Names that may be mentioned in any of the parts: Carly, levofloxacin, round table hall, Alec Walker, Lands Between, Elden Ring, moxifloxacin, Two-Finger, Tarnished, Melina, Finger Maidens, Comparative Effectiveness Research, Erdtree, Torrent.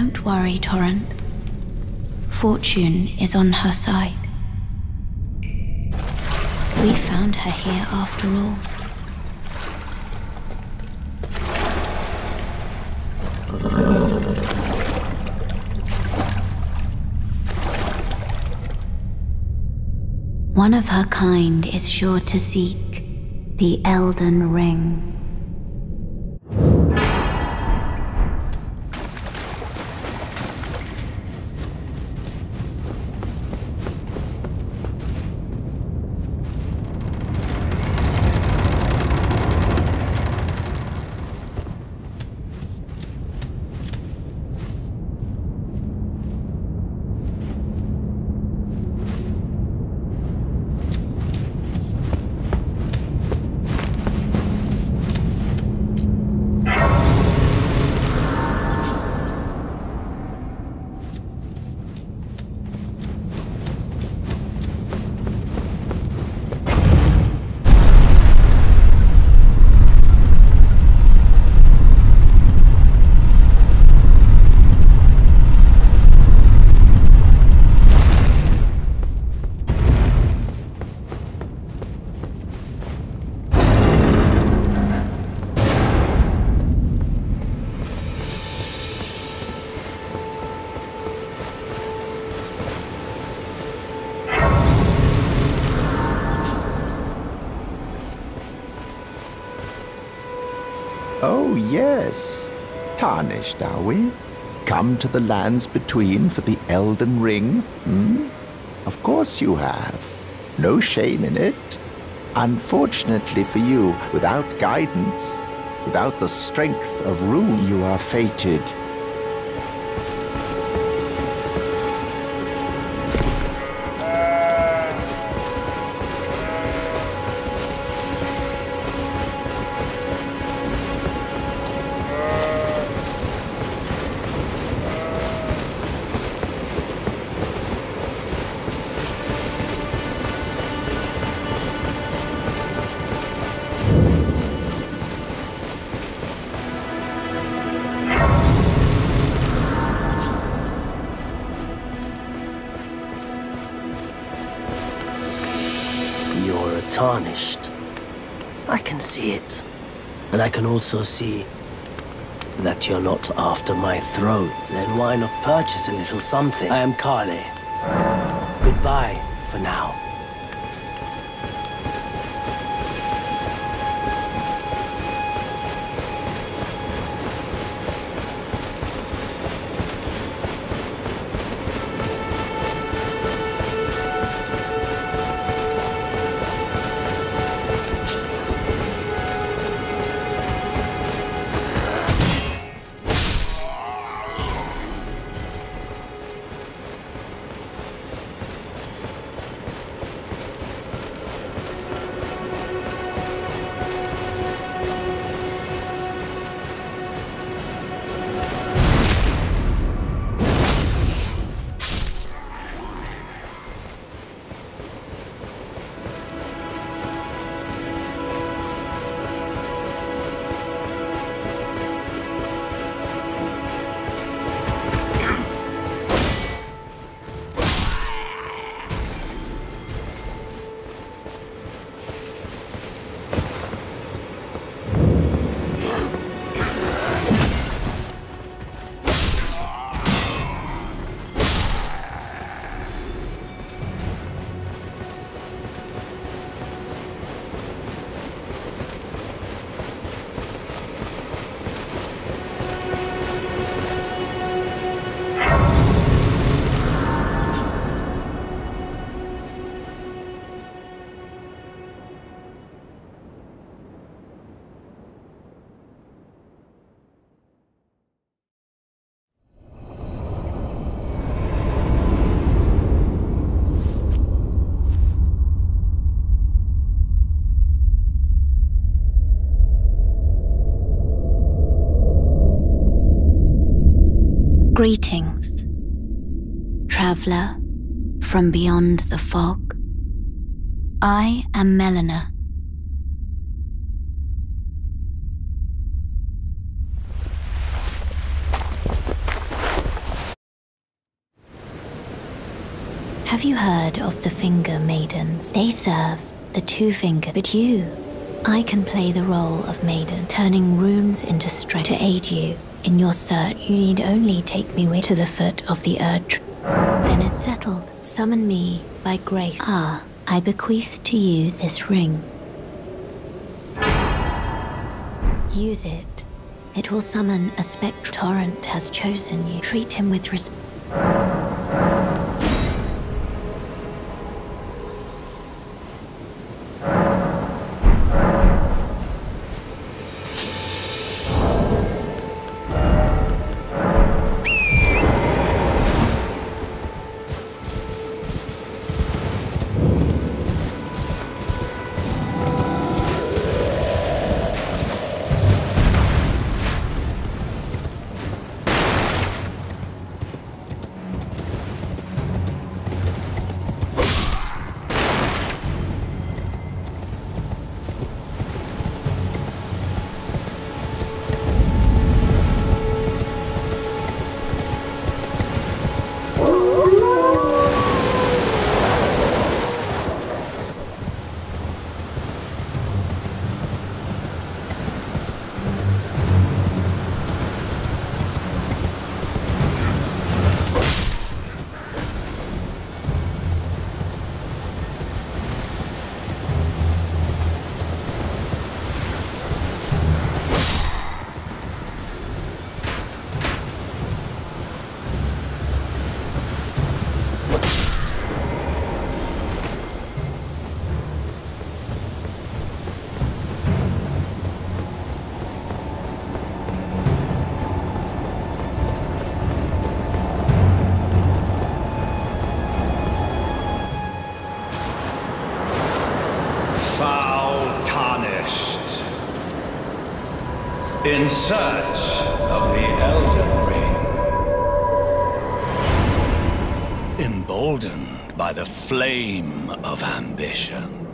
Don't worry, Torrent. Fortune is on her side. We found her here after all. One of her kind is sure to seek the Elden Ring. Oh, yes. Tarnished, are we? Come to the Lands Between for the Elden Ring, Of course you have. No shame in it. Unfortunately for you, without guidance, without the strength of rule, you are fated. Tarnished. I can see it. And I can also see that you're not after my throat. Then why not purchase a little something? I am Carly. Goodbye for now. Greetings, traveler from beyond the fog. I am Melina. Have you heard of the Finger Maidens? They serve the Two-Finger, but I can play the role of maiden, turning runes into strength to aid you. In your search, you need only take me away to the foot of the Erdtree. Then it's settled. Summon me by grace. Ah, I bequeath to you this ring. Use it. It will summon a spectral. Torrent has chosen you. Treat him with respect. In search of the Elden Ring. Emboldened by the flame of ambition.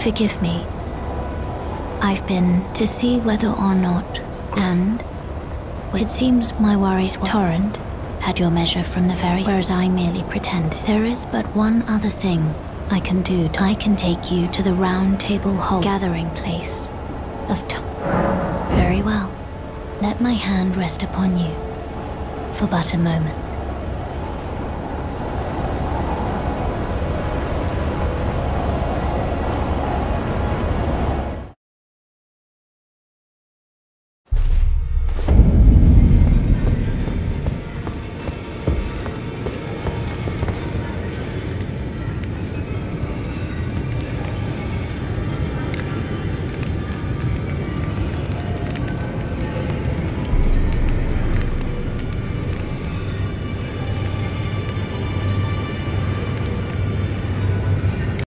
Forgive me. I've been to see whether or not, and it seems my worries were. Torrent had your measure from the very, whereas I merely pretended. There is but one other thing I can do. I can take you to the round table hall, gathering place of Very well. Let my hand rest upon you for but a moment.